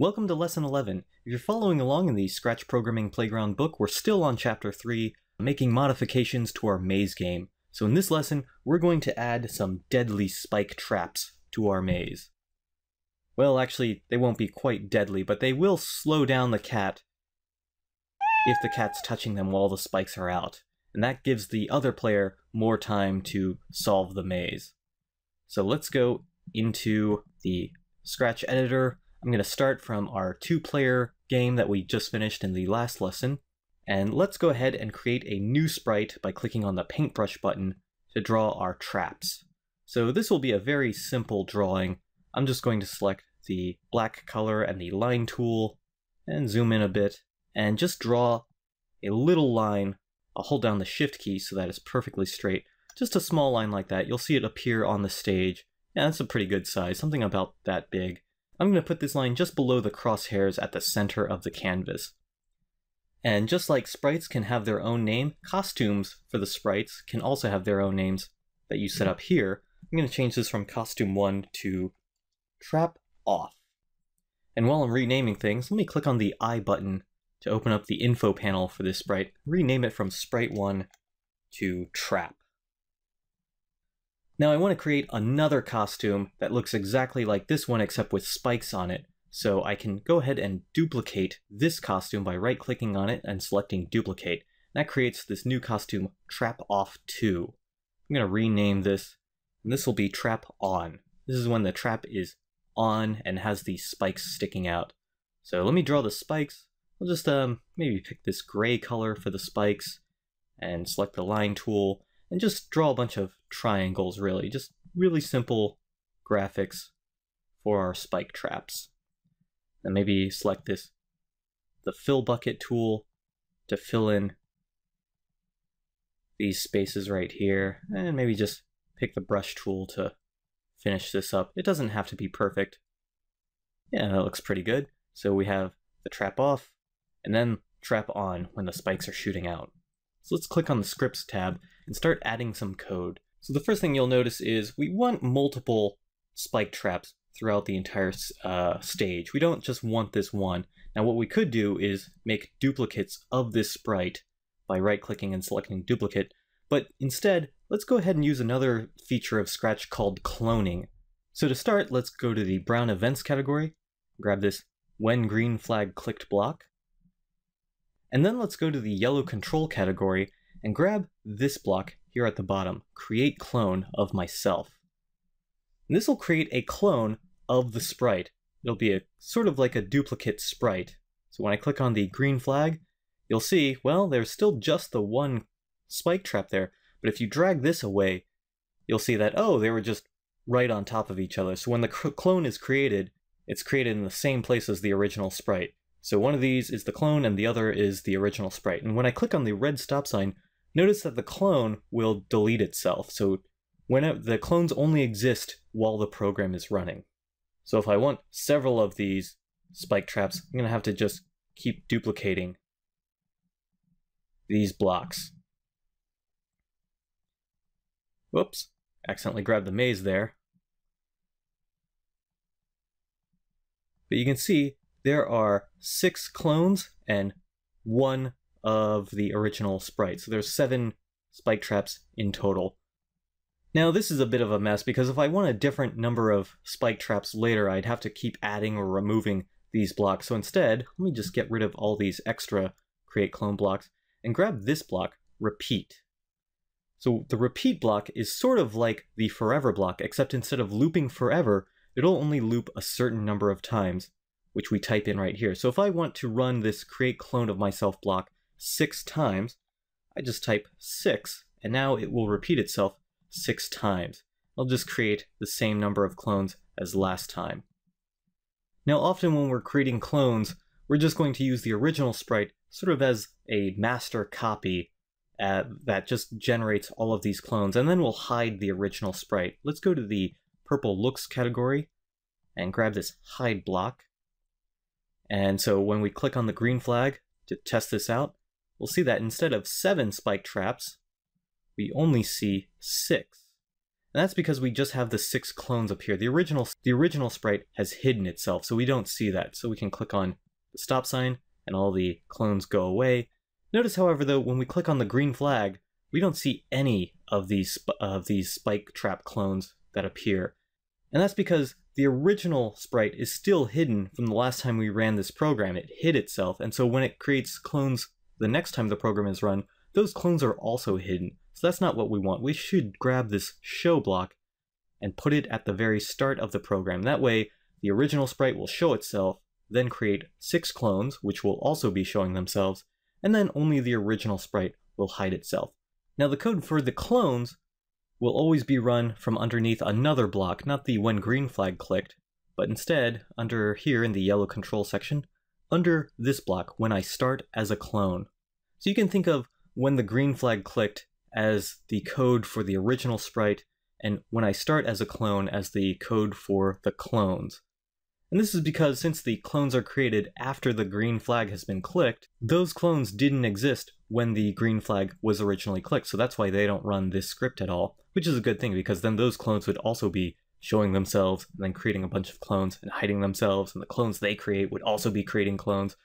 Welcome to Lesson 11. If you're following along in the Scratch Programming Playground book, we're still on Chapter 3, making modifications to our maze game. So in this lesson, we're going to add some deadly spike traps to our maze. Well, actually, they won't be quite deadly, but they will slow down the cat if the cat's touching them while the spikes are out. And that gives the other player more time to solve the maze. So let's go into the Scratch editor. I'm going to start from our two-player game that we just finished in the last lesson, and let's go ahead and create a new sprite by clicking on the paintbrush button to draw our traps. So this will be a very simple drawing. I'm just going to select the black color and the line tool, and zoom in a bit, and just draw a little line. I'll hold down the shift key so that it's perfectly straight. Just a small line like that. You'll see it appear on the stage. Yeah, that's a pretty good size, something about that big. I'm going to put this line just below the crosshairs at the center of the canvas. And just like sprites can have their own name, costumes for the sprites can also have their own names that you set up here. I'm going to change this from costume 1 to trap off. And while I'm renaming things, let me click on the I button to open up the info panel for this sprite. Rename it from sprite 1 to trap. Now I want to create another costume that looks exactly like this one except with spikes on it. So I can go ahead and duplicate this costume by right-clicking on it and selecting duplicate. That creates this new costume, Trap Off 2. I'm going to rename this, and this will be Trap On. This is when the trap is on and has these spikes sticking out. So let me draw the spikes. I'll just maybe pick this gray color for the spikes and select the line tool. And just draw a bunch of triangles, really. Just really simple graphics for our spike traps. And maybe select this, the fill bucket tool, to fill in these spaces right here. And maybe just pick the brush tool to finish this up. It doesn't have to be perfect. Yeah, that looks pretty good. So we have the trap off, and then trap on when the spikes are shooting out. So let's click on the scripts tab and start adding some code. So the first thing you'll notice is we want multiple spike traps throughout the entire stage. We don't just want this one. Now what we could do is make duplicates of this sprite by right-clicking and selecting duplicate, but instead let's go ahead and use another feature of Scratch called cloning. So to start, let's go to the brown events category, grab this when green flag clicked block, and then let's go to the yellow control category and grab this block here at the bottom, create clone of myself. And this will create a clone of the sprite. It'll be a sort of like a duplicate sprite. So when I click on the green flag, you'll see, well, there's still just the one spike trap there, but if you drag this away, you'll see that, oh, they were just right on top of each other. So when the clone is created, it's created in the same place as the original sprite. So one of these is the clone and the other is the original sprite. And when I click on the red stop sign, notice that the clone will delete itself. So when the clones only exist while the program is running. So if I want several of these spike traps, I'm going to have to just keep duplicating these blocks. Whoops, accidentally grabbed the maze there. But you can see there are 6 clones and 1 of the original sprite. So there's 7 spike traps in total. Now this is a bit of a mess because if I want a different number of spike traps later, I'd have to keep adding or removing these blocks. So instead, let me just get rid of all these extra create clone blocks and grab this block, repeat. So the repeat block is sort of like the forever block, except instead of looping forever, it'll only loop a certain number of times, which we type in right here. So if I want to run this create clone of myself block 6 times, I just type 6, and now it will repeat itself 6 times. I'll just create the same number of clones as last time. Now often when we're creating clones, we're just going to use the original sprite sort of as a master copy that just generates all of these clones, and then we'll hide the original sprite. Let's go to the purple looks category and grab this hide block. And so when we click on the green flag to test this out, we'll see that instead of 7 spike traps, we only see 6. And that's because we just have the 6 clones up here. The original sprite has hidden itself, so we don't see that. So we can click on the stop sign and all the clones go away. Notice, however, though, when we click on the green flag, we don't see any of these spike trap clones that appear. And that's because the original sprite is still hidden from the last time we ran this program. It hid itself, and so when it creates clones the next time the program is run, those clones are also hidden. So that's not what we want. We should grab this show block and put it at the very start of the program. That way, the original sprite will show itself, then create 6 clones, which will also be showing themselves, and then only the original sprite will hide itself. Now the code for the clones will always be run from underneath another block, not the when green flag clicked, but instead under here in the yellow control section, under this block, when I start as a clone. So you can think of when the green flag clicked as the code for the original sprite, and when I start as a clone as the code for the clones. And this is because since the clones are created after the green flag has been clicked, those clones didn't exist when the green flag was originally clicked, so that's why they don't run this script at all, which is a good thing because then those clones would also be showing themselves and then creating a bunch of clones and hiding themselves, and the clones they create would also be creating clones.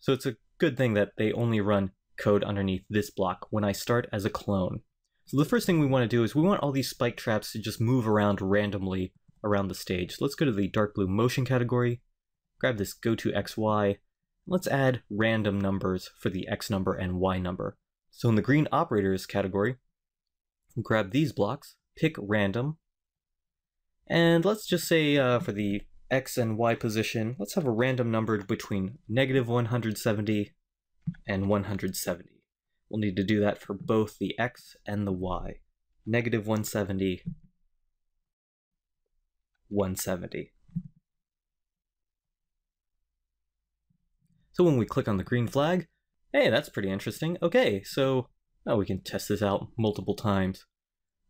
So it's a good thing that they only run code underneath this block when I start as a clone. So the first thing we want to do is we want all these spike traps to just move around randomly around the stage. Let's go to the dark blue motion category, grab this go to XY, and let's add random numbers for the X number and Y number. So in the green operators category, grab these blocks, pick random, and let's just say for the X and Y position, let's have a random number between negative 170 and 170. We'll need to do that for both the X and the Y. Negative 170, 170. So when we click on the green flag, hey, that's pretty interesting. Okay, so now we can test this out multiple times.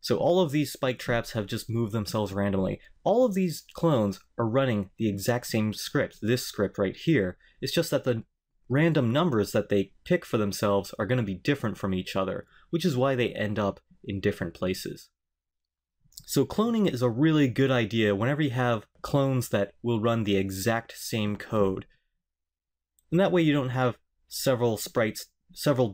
So all of these spike traps have just moved themselves randomly. All of these clones are running the exact same script, this script right here. It's just that the random numbers that they pick for themselves are going to be different from each other, which is why they end up in different places. So cloning is a really good idea whenever you have clones that will run the exact same code. And that way you don't have several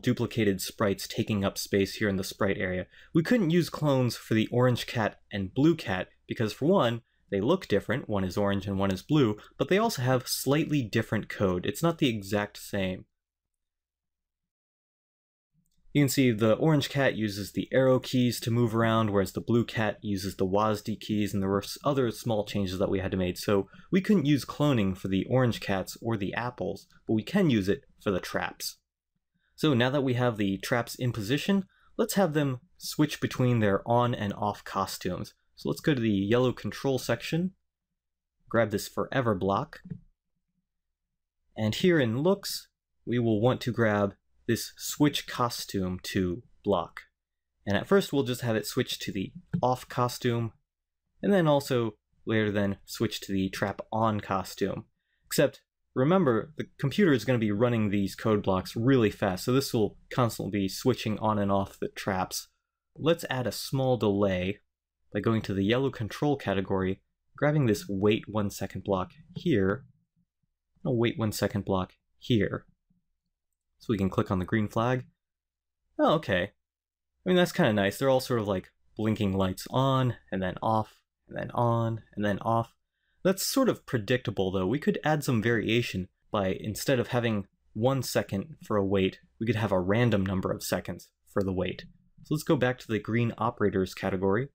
duplicated sprites taking up space here in the sprite area. We couldn't use clones for the orange cat and blue cat because, for one, they look different, one is orange and one is blue, but they also have slightly different code. It's not the exact same. You can see the orange cat uses the arrow keys to move around, whereas the blue cat uses the WASD keys, and there were other small changes that we had to make. So we couldn't use cloning for the orange cats or the apples, but we can use it for the traps. So now that we have the traps in position, let's have them switch between their on and off costumes. So let's go to the yellow control section, grab this forever block, and here in looks, we will want to grab this switch costume to block. And at first we'll just have it switch to the off costume, and then also later then switch to the trap on costume. Except remember, the computer is going to be running these code blocks really fast, so this will constantly be switching on and off the traps. Let's add a small delay by going to the yellow control category, grabbing this wait 1 second block here, and a wait 1 second block here. So we can click on the green flag. Oh, okay. I mean, that's kind of nice. They're all sort of like blinking lights on, and then off, and then on, and then off. That's sort of predictable, though. We could add some variation by, instead of having 1 second for a wait, we could have a random number of seconds for the wait. So let's go back to the green operators category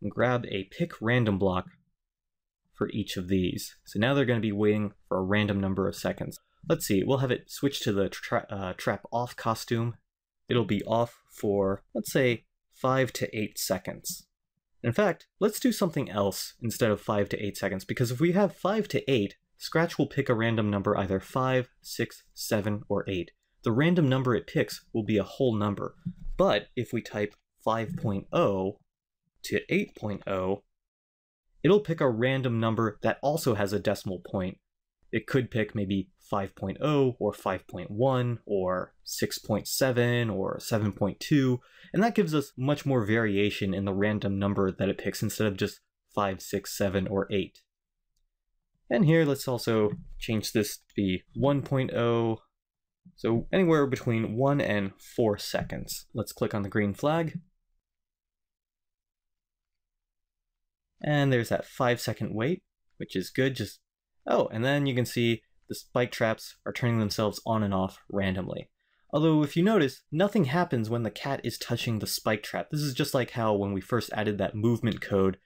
and grab a pick random block for each of these. So now they're going to be waiting for a random number of seconds. Let's see, we'll have it switch to the trap off costume. It'll be off for, let's say, 5 to 8 seconds. In fact, let's do something else instead of 5 to 8 seconds, because if we have 5 to 8, Scratch will pick a random number either 5, 6, 7, or 8. The random number it picks will be a whole number, but if we type 5.0 to 8.0, it'll pick a random number that also has a decimal point. it could pick maybe 5.0 or 5.1 or 6.7 or 7.2, and that gives us much more variation in the random number that it picks instead of just 5, 6, 7, or 8. And here let's also change this to be 1.0, so anywhere between 1 and 4 seconds. Let's click on the green flag. And there's that 5-second wait, which is good. Just and then you can see the spike traps are turning themselves on and off randomly. Although if you notice, nothing happens when the cat is touching the spike trap. This is just like how when we first added that movement code,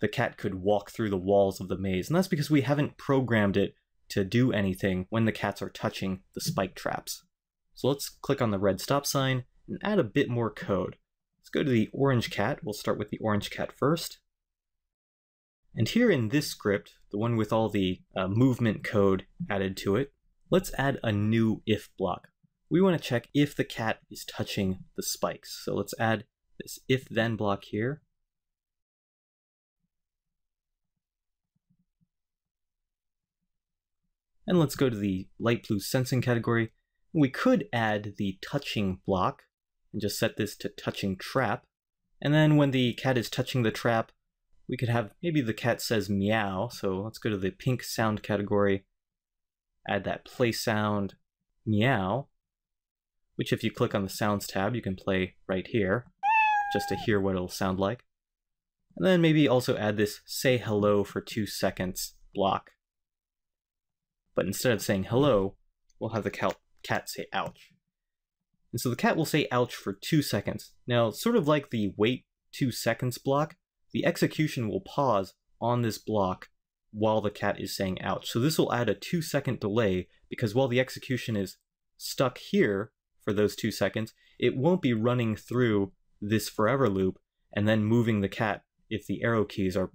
the cat could walk through the walls of the maze, and that's because we haven't programmed it to do anything when the cats are touching the spike traps. So let's click on the red stop sign and add a bit more code. Let's go to the orange cat. We'll start with the orange cat first. And here in this script, the one with all the movement code added to it, let's add a new if block. We want to check if the cat is touching the spikes. So let's add this if-then block here. And let's go to the light blue sensing category. We could add the touching block and just set this to touching trap. And then when the cat is touching the trap, we could have, maybe the cat says meow, so let's go to the pink sound category, add that play sound, meow, which if you click on the sounds tab, you can play right here, just to hear what it'll sound like. And then maybe also add this say hello for 2 seconds block. But instead of saying hello, we'll have the cat say ouch. And so the cat will say ouch for 2 seconds. Now, sort of like the wait 2 seconds block, the execution will pause on this block while the cat is saying ouch. So this will add a 2-second delay, because while the execution is stuck here for those 2 seconds, it won't be running through this forever loop and then moving the cat if the arrow keys are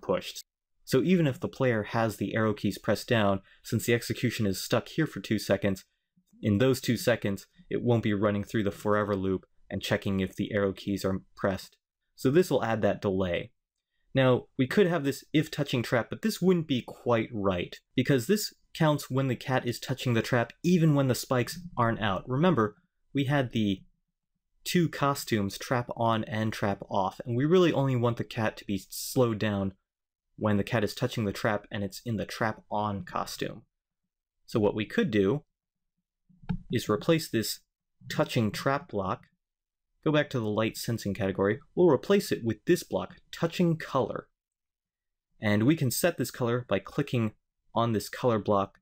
pushed. So even if the player has the arrow keys pressed down, since the execution is stuck here for 2 seconds, in those 2 seconds, it won't be running through the forever loop and checking if the arrow keys are pressed. So this will add that delay. Now, we could have this if touching trap, but this wouldn't be quite right, because this counts when the cat is touching the trap, even when the spikes aren't out. Remember, we had the two costumes, trap on and trap off, and we really only want the cat to be slowed down when the cat is touching the trap and it's in the trap on costume. So what we could do is replace this touching trap block. Go back to the light sensing category, we'll replace it with this block, touching color. And we can set this color by clicking on this color block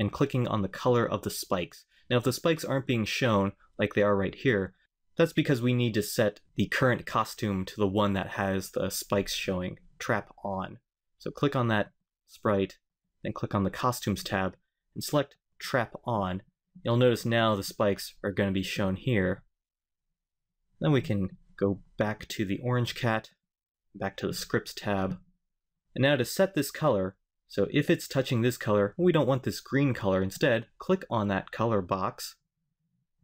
and clicking on the color of the spikes. Now if the spikes aren't being shown like they are right here, that's because we need to set the current costume to the one that has the spikes showing, trap on. So click on that sprite, then click on the costumes tab and select trap on. You'll notice now the spikes are going to be shown here. Then we can go back to the orange cat, back to the scripts tab. And now to set this color, so if it's touching this color, we don't want this green color. Instead, click on that color box.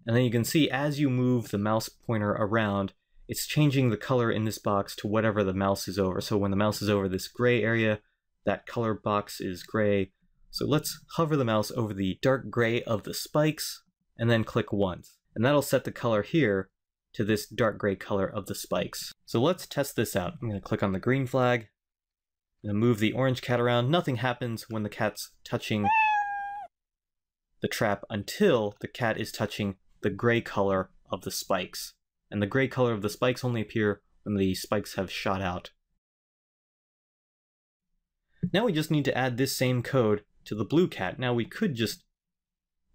And then you can see as you move the mouse pointer around, it's changing the color in this box to whatever the mouse is over. So when the mouse is over this gray area, that color box is gray. So let's hover the mouse over the dark gray of the spikes and then click once. And that'll set the color here to this dark gray color of the spikes. So let's test this out. I'm going to click on the green flag, and move the orange cat around. Nothing happens when the cat's touching the trap until the cat is touching the gray color of the spikes. And the gray color of the spikes only appear when the spikes have shot out. Now we just need to add this same code to the blue cat. Now we could just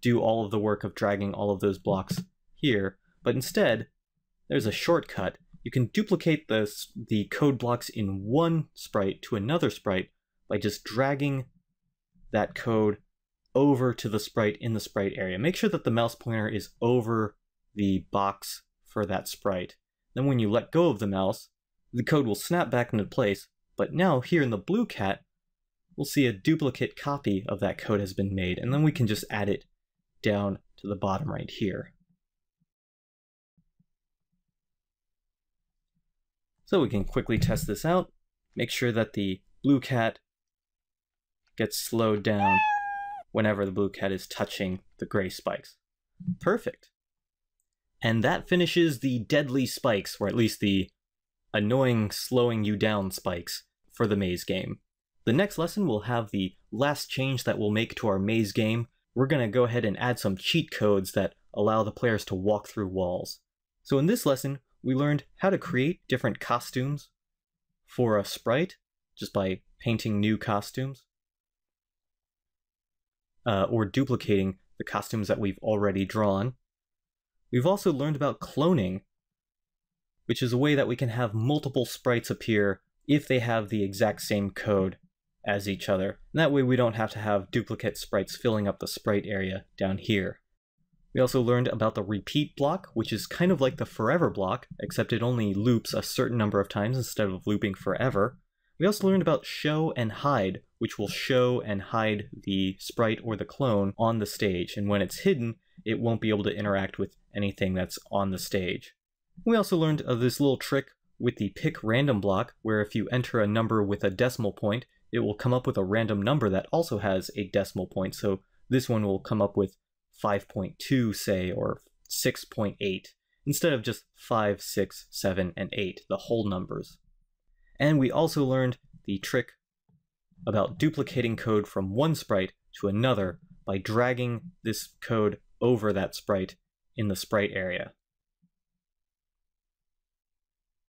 do all of the work of dragging all of those blocks here, but instead, there's a shortcut. You can duplicate the code blocks in one sprite to another sprite by just dragging that code over to the sprite in the sprite area. Make sure that the mouse pointer is over the box for that sprite. Then when you let go of the mouse, the code will snap back into place, but now here in the blue cat, we'll see a duplicate copy of that code has been made, and then we can just add it down to the bottom right here. So we can quickly test this out, make sure that the blue cat gets slowed down whenever the blue cat is touching the gray spikes. Perfect. And that finishes the deadly spikes, or at least the annoying, slowing you down spikes for the maze game. The next lesson will have the last change that we'll make to our maze game. We're going to go ahead and add some cheat codes that allow the players to walk through walls. So in this lesson, we learned how to create different costumes for a sprite, just by painting new costumes, or duplicating the costumes that we've already drawn. We've also learned about cloning, which is a way that we can have multiple sprites appear if they have the exact same code as each other. And that way we don't have to have duplicate sprites filling up the sprite area down here. We also learned about the repeat block, which is kind of like the forever block, except it only loops a certain number of times instead of looping forever. We also learned about show and hide, which will show and hide the sprite or the clone on the stage, and when it's hidden, it won't be able to interact with anything that's on the stage. We also learned of this little trick with the pick random block, where if you enter a number with a decimal point, it will come up with a random number that also has a decimal point, so this one will come up with 5.2, say, or 6.8, instead of just 5, 6, 7, and 8, the whole numbers. And we also learned the trick about duplicating code from one sprite to another by dragging this code over that sprite in the sprite area.